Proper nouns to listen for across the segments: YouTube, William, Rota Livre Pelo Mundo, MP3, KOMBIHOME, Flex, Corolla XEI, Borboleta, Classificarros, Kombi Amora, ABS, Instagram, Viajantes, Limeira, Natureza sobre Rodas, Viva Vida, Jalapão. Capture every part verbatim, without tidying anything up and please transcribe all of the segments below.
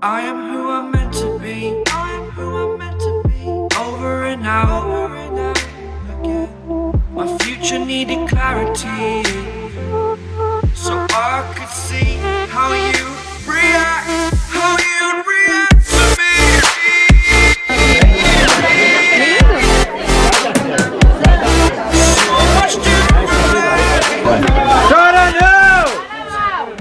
I am who I'm meant to be. I am who I'm meant to be. Over and out, over and out again. My future needed clarity, so I could see how you react, how you react to me. So much different. Cara, não!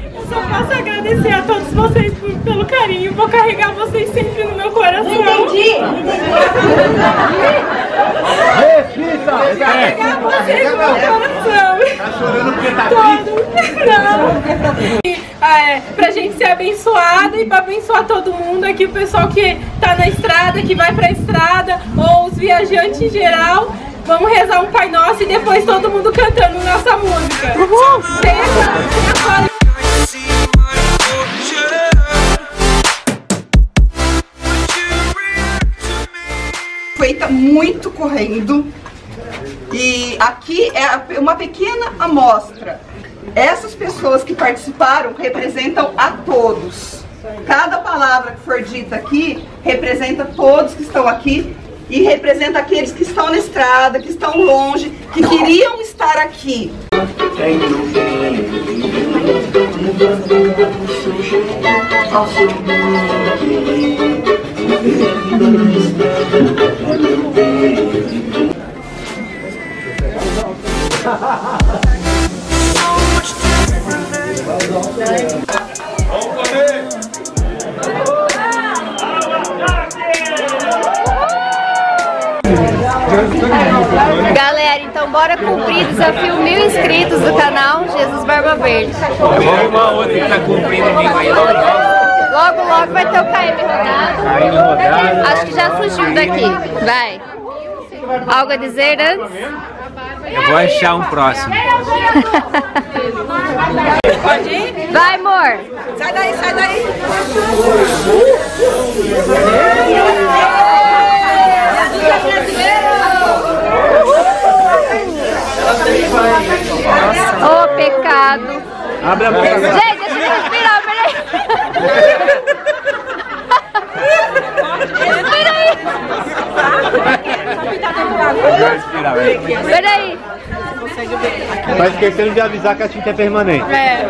Eu só posso agradecer a todos vocês por pelo carinho, vou carregar vocês sempre no meu coração. Entendi! Repita! Vou carregar vocês no meu coração. Tá chorando porque tá todo. Não! É, pra gente ser abençoada e pra abençoar todo mundo aqui, o pessoal que tá na estrada, que vai pra estrada, ou os viajantes em geral. Vamos rezar um Pai Nosso e depois todo mundo cantando nossa música. Uhul! Seja, muito correndo, e aqui é uma pequena amostra. Essas pessoas que participaram representam a todos. Cada palavra que for dita aqui representa todos que estão aqui e representa aqueles que estão na estrada, que estão longe, que queriam estar aqui. Galera, então bora cumprir o desafio mil inscritos do canal Jesus Barba Verde. Vamos uma outra que tá cumprindo comigo aí logo. Logo, logo vai ter o K M rodado. Acho que já fugiu daqui. Vai. Algo a dizer antes? Eu vou achar um próximo. Pode ir? Vai, amor. Sai daí, sai daí. Ô, pecado. Abre a boca. Gente, deixa eu respirar, peraí. Peraí. Tá esquecendo de avisar que a tinta é permanente. É.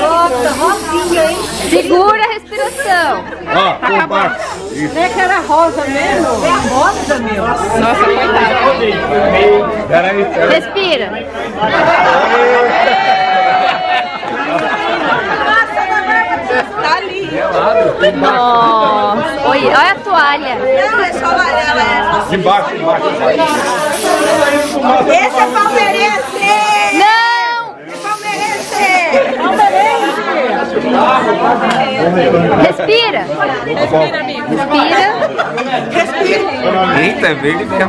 Nossa, rosinha, hein? Segura a respiração. Ó, por baixo. Não é que era rosa mesmo? É a rosa, meu. Nossa, coitada. Respira. Tá ali. Nossa. Olha, olha a toalha. Não, é só amarela, é só... De baixo, de baixo. Esse é palmeirense! Não! É palmeirense! Palmeirense! Respira. Respira, amigo. Respira. Respira. Eita, velho, fica...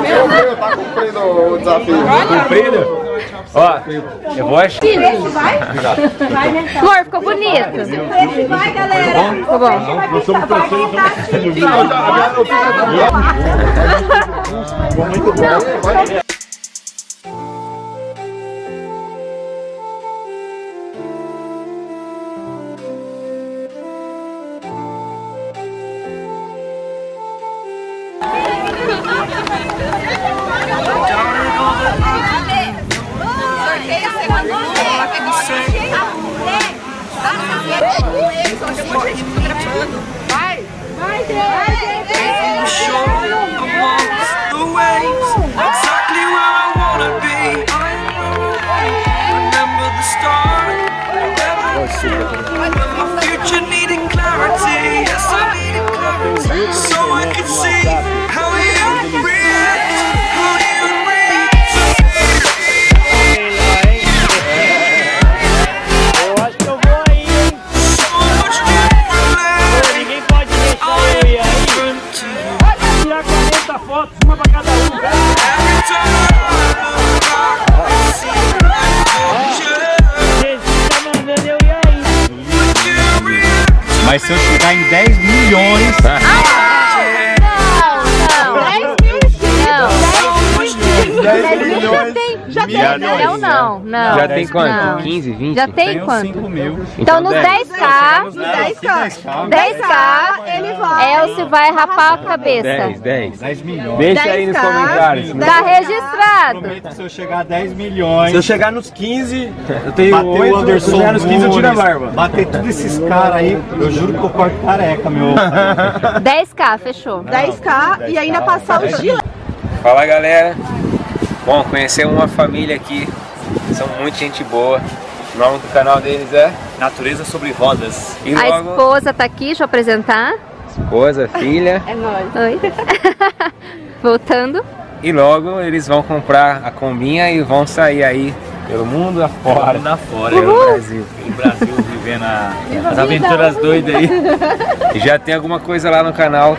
Meu Deus, tá cumprindo o desafio. Cumprido? Ó, eu vou achar. Flor, ficou bonito. Vai, galera. Ficou bom. Nós somos pessoas. Ficou muito bom. Vai! Vai, vai! Show amongst the waves, exactly where I wanna be. Remember the start, remember my future needing clarity. Yes, I needed clarity, so I could see how you react, how you Mas se eu chegar em dez milhões... Ai, não! Não, não! dez milhões! Não! dez milhões! dez milhões. Já tem, já tem milhão, não, não. Já tem quanto? quinze, vinte? Já tem quanto? cinco mil. Então no dez K, ele volta. Elcio vai rapar a cabeça. dez milhões. Deixa aí nos comentários. Tá registrado. Prometo, se eu chegar a dez milhões. Se eu chegar nos quinze, eu tenho oito, Anderson. Se eu chegar nos quinze, eu tiro a barba. Bater todos esses caras aí, eu juro que eu corto careca, meu. dez K, fechou. dez K e ainda passar os dias. Fala galera, bom, conhecer uma família aqui, são muita gente boa, o nome do canal deles é Natureza sobre Rodas. E a logo... esposa tá aqui, deixa eu apresentar. Esposa, filha. É nóis. Oi. Voltando. E logo eles vão comprar a combinha e vão sair aí pelo mundo afora. Pelo mundo afora, pelo Brasil. Pelo Brasil, vivendo a... as aventuras doidas aí. E já tem alguma coisa lá no canal,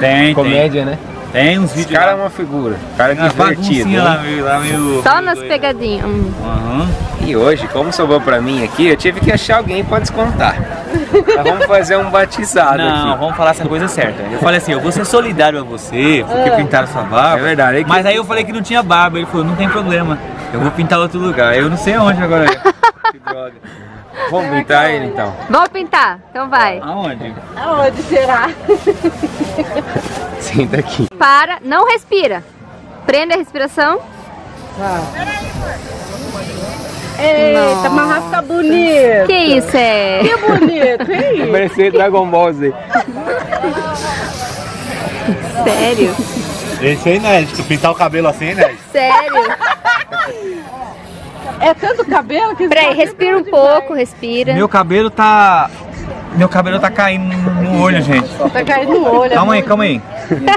tem comédia, tem, né? Tem uns vídeos. O cara lá é uma figura, o cara é divertido. Né? Lá meio, lá meio Só nas pegadinhas. Uhum. E hoje, como sobrou pra mim aqui, eu tive que achar alguém pra descontar. Nós vamos fazer um batizado. Não, aqui. Vamos falar essa coisa certa. Eu falei assim, eu vou ser solidário a você, porque ah. pintaram sua barba. É verdade. É que... Mas aí eu falei que não tinha barba, ele falou, não tem problema, eu vou pintar outro lugar. Eu não sei onde agora. Que droga. Vamos pintar ele então? Vamos pintar, então vai. Aonde? Aonde será? Senta aqui. Para, não respira. Prenda a respiração. Ah. Eita, mas a raça bonita. Que isso é? Que bonito, hein? Parecia Dragon Ball Z. Sério? Esse é inédito, pintar o cabelo assim é inédito. Sério? É tanto cabelo que... Peraí, respira um pouco, respira. Meu cabelo tá... Meu cabelo tá caindo no olho, gente. Tá caindo no olho. Calma aí, calma aí.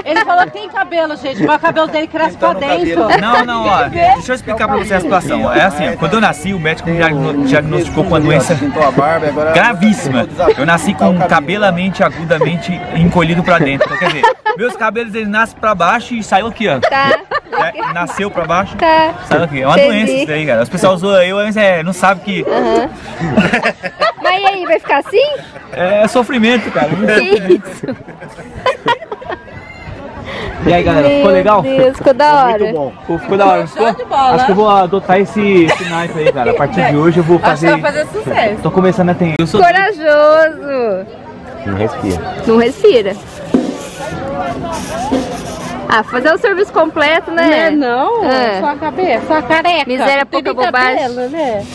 Ele falou que tem cabelo, gente, mas o cabelo dele cresce então, pra dentro. Cabelo. Não, não, ó. Deixa eu explicar pra você a situação. É assim, ó, quando eu nasci, o médico me diagnosticou com uma doença gravíssima. Eu nasci com cabelamente, agudamente encolhido pra dentro. Quer dizer, meus cabelos, eles nascem pra baixo e saiu aqui, ó. Tá. É, nasceu pra baixo, tá. Saiu aqui. É uma Entendi. doença isso daí, cara. As pessoas zoam eu, mas é, não sabem que... Uhum. Mas e aí, vai ficar assim? É, é sofrimento, cara. Que isso? E aí, galera, ficou legal? Meu Deus, ficou da hora. Muito bom. Ficou, ficou da hora, ficou? De bola. Acho que eu vou adotar esse, esse knife aí, cara. A partir de hoje eu vou fazer... Acho que vai fazer sucesso. Tô começando a ter... Eu sou... Corajoso. Não respira. Não respira. Ah, fazer o serviço completo, né? Não, não. É. Só a cabeça, só a careca. Miséria, pouca bobagem. Cabelo, né?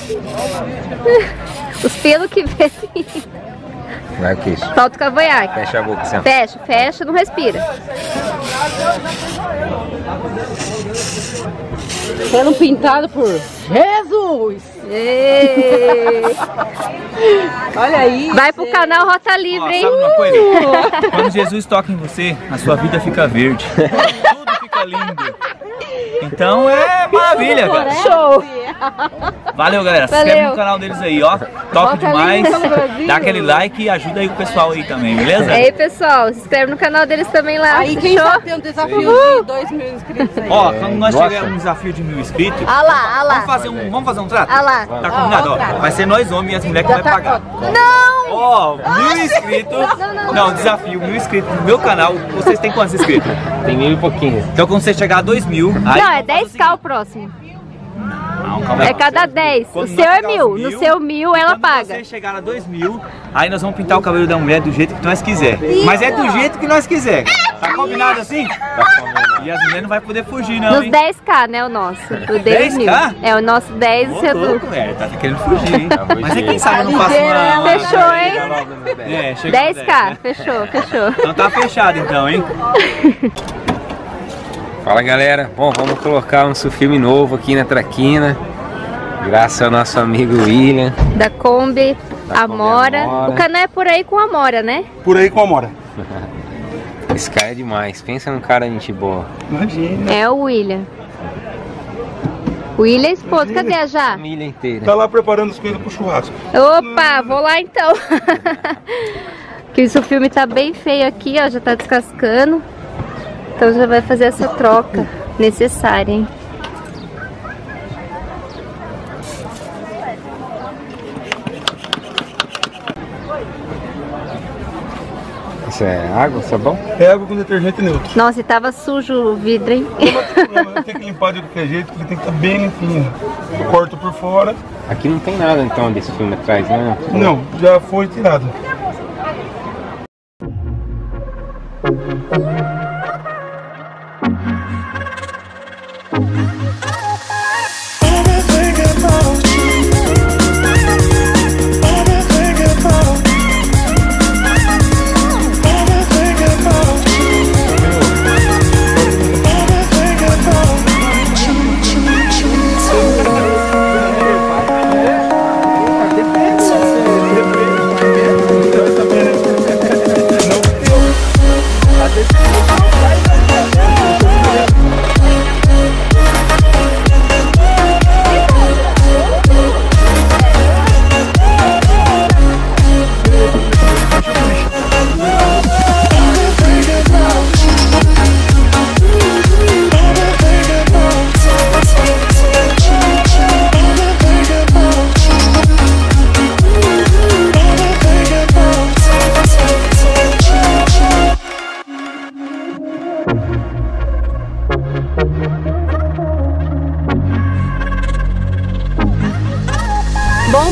Os pelos que vem. Vai que isso. Falta o cavanhaque. Fecha a boca, Sam. Fecha, fecha, não respira. Pelo pintado por Jesus! Olha aí! Vai pro canal Rota Livre, ó, hein? Sabe uma coisa? Quando Jesus toca em você, a sua vida fica verde. Tudo fica lindo. Então é maravilha, cara. Show! Valeu, galera. Se inscreve no canal deles aí, ó. Top demais. Dá aquele like e ajuda aí o pessoal aí também, beleza? É aí, pessoal. Se inscreve no canal deles também lá. Aí, quem já tem um desafio de dois mil inscritos aí. Ó, quando nós tivermos um desafio de mil inscritos, ah lá, ah lá. Vamos fazer um, vamos fazer um trato? Ah lá. Tá combinado, ó. Vai ser nós homens e as mulheres que vai pagar. Não! Ó, mil inscritos. Não, desafio, mil inscritos no meu canal. Vocês têm quantos inscritos? Tem mil e pouquinho. Então, quando você chegar a dois mil... Não, é dez K o próximo. Não, é cada dez. Quando o seu é mil, mil, no seu mil ela paga. Se vocês chegarem a dois mil, aí nós vamos pintar o cabelo da mulher do jeito que nós quiser. Isso. Mas é do jeito que nós quiser. Tá combinado assim? Tá combinado. E as mulheres não vai poder fugir, não. Nos hein? dez K, né? O nosso. O dez mil. É o nosso dez e o seu do. Tá querendo fugir, hein? Tá. Mas é quem sabe não passa uma. Fechou, hein? É, dez K, dez, né? Fechou, fechou. Então tá fechado, então, hein? Fala galera, bom, vamos colocar um filme novo aqui na traquina, graças ao nosso amigo William. Da Kombi, da Amora. Kombi Amora, o canal é por aí com a Amora, né? Por aí com a Amora. Esse cara é demais, pensa num cara gente boa. Imagina. É o William. William é esposo, cadê a Já? A família inteira. Tá lá preparando as coisas pro churrasco. Opa, vou lá então. Que o filme tá bem feio aqui, ó, já tá descascando. Então já vai fazer essa troca necessária, hein? Isso é água, sabão? É água com detergente neutro. Nossa, e tava sujo o vidro, hein? Eu tenho que limpar de qualquer jeito, porque tem que estar bem limpinho. Eu corto por fora. Aqui não tem nada então desse filme atrás, né? Não, já foi tirado.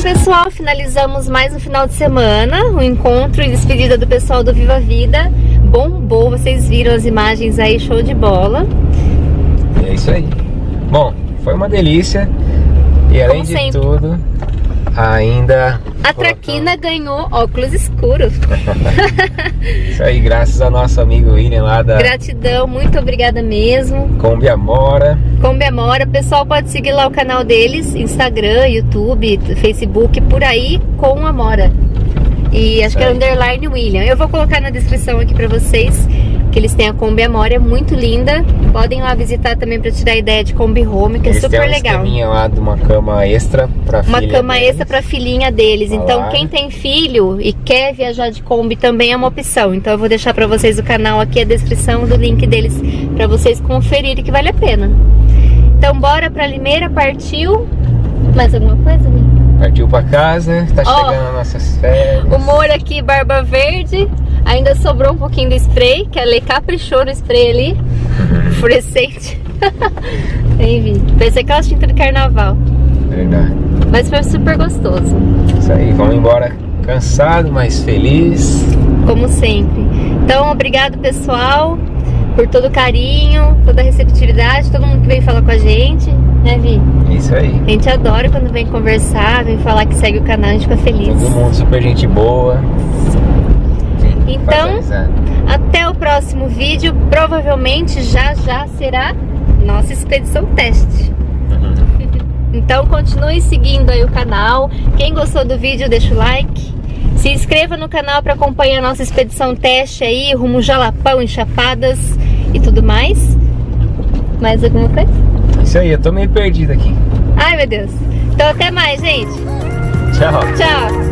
Pessoal, finalizamos mais um final de semana, o um encontro e despedida do pessoal do Viva Vida. Bombou, vocês viram as imagens aí, show de bola. É isso aí. Bom, foi uma delícia. E além de tudo, ainda... a traquina ganhou óculos escuros. Isso aí, graças ao nosso amigo William lá da... Gratidão, muito obrigada mesmo. Kombi Amora. Kombi Amora. O pessoal pode seguir lá o canal deles, Instagram, YouTube, Facebook, por aí, com Amora. E acho que é underline William. Eu vou colocar na descrição aqui pra vocês que eles têm a Kombi Amora, é muito linda. Podem lá visitar também para tirar a ideia de Kombi Home, que eles é super legal. Eles têm lá de uma cama extra para filha. Uma cama deles. extra para filhinha deles. Olá. Então quem tem filho e quer viajar de Kombi também é uma opção. Então eu vou deixar para vocês o canal aqui, a descrição do link deles para vocês conferirem, que vale a pena. Então bora para Limeira, partiu. Mais alguma coisa, amiga? Partiu pra casa, tá chegando oh, nossas férias. O Moro aqui, barba verde. Ainda sobrou um pouquinho do spray, que a Lê caprichou no spray ali. Fluorescente. Enfim, pensei que ela tinha do carnaval. Verdade. Mas foi super gostoso. Isso aí, vamos embora cansado, mas feliz. Como sempre. Então, obrigado pessoal, por todo o carinho, toda a receptividade, todo mundo que veio falar com a gente. Né, Vi? Isso aí. A gente adora quando vem conversar, vem falar que segue o canal, a gente fica feliz. Todo mundo super gente boa. Então, até o próximo vídeo. Provavelmente já já será nossa expedição teste. Então continue seguindo aí o canal. Quem gostou do vídeo, deixa o like. Se inscreva no canal para acompanhar a nossa expedição teste aí, rumo Jalapão, Enchapadas e tudo mais. Mais alguma coisa? Isso aí, eu tô meio perdida aqui. Ai, meu Deus. Então até mais, gente. Tchau. Tchau.